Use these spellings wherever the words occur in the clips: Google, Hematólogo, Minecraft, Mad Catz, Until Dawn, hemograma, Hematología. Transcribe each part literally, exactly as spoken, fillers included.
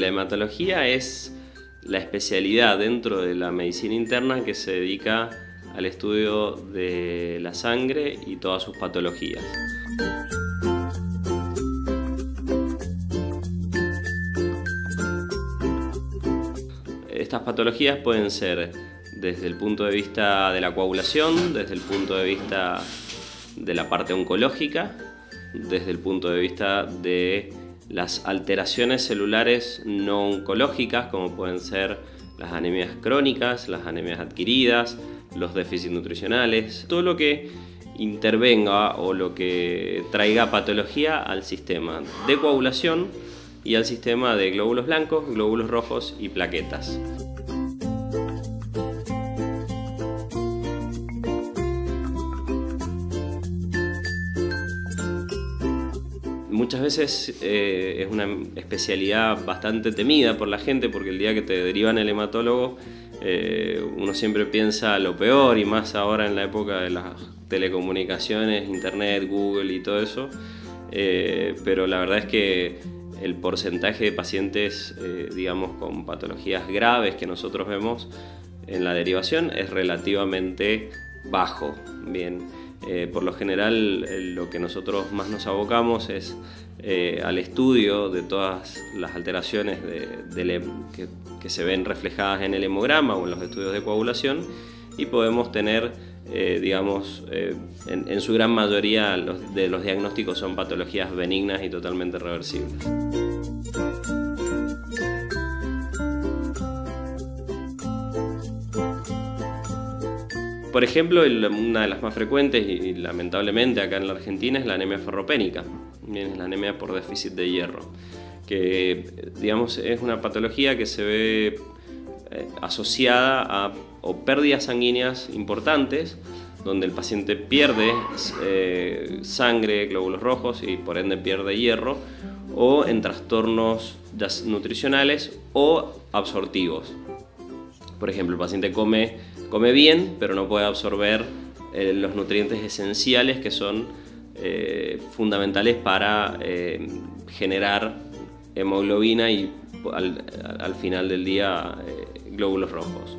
La hematología es la especialidad dentro de la medicina interna que se dedica al estudio de la sangre y todas sus patologías. Estas patologías pueden ser desde el punto de vista de la coagulación, desde el punto de vista de la parte oncológica, desde el punto de vista de las alteraciones celulares no oncológicas, como pueden ser las anemias crónicas, las anemias adquiridas, los déficits nutricionales, todo lo que intervenga o lo que traiga patología al sistema de coagulación y al sistema de glóbulos blancos, glóbulos rojos y plaquetas. Muchas veces eh, es una especialidad bastante temida por la gente, porque el día que te derivan el hematólogo eh, uno siempre piensa lo peor, y más ahora en la época de las telecomunicaciones, internet, Google y todo eso. Eh, pero la verdad es que el porcentaje de pacientes eh, digamos con patologías graves que nosotros vemos en la derivación es relativamente bajo. Bien. Eh, por lo general eh, lo que nosotros más nos abocamos es eh, al estudio de todas las alteraciones de, de, que, que se ven reflejadas en el hemograma o en los estudios de coagulación, y podemos tener, eh, digamos, eh, en, en su gran mayoría los, de los diagnósticos son patologías benignas y totalmente reversibles. Por ejemplo, una de las más frecuentes y lamentablemente acá en la Argentina es la anemia ferropénica, bien, es la anemia por déficit de hierro, que digamos es una patología que se ve asociada a o pérdidas sanguíneas importantes, donde el paciente pierde eh, sangre, glóbulos rojos y por ende pierde hierro, o en trastornos nutricionales o absortivos. Por ejemplo, el paciente come, come bien, pero no puede absorber eh, los nutrientes esenciales que son eh, fundamentales para eh, generar hemoglobina y al, al final del día eh, glóbulos rojos.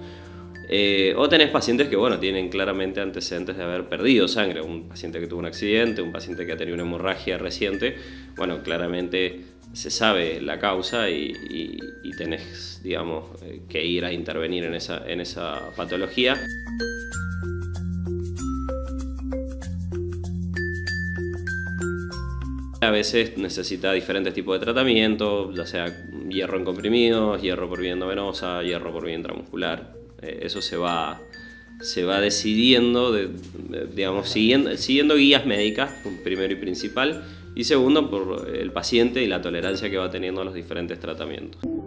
Eh, o tenés pacientes que bueno, tienen claramente antecedentes de haber perdido sangre, un paciente que tuvo un accidente, un paciente que ha tenido una hemorragia reciente. Bueno, claramente se sabe la causa y, y, y tenés, digamos, que ir a intervenir en esa, en esa patología. A veces necesita diferentes tipos de tratamiento, ya sea hierro en comprimidos, hierro por vía endovenosa, hierro por vía intramuscular. Eso se va, se va decidiendo, de, digamos, siguiendo, siguiendo guías médicas, primero y principal, y segundo, por el paciente y la tolerancia que va teniendo a los diferentes tratamientos.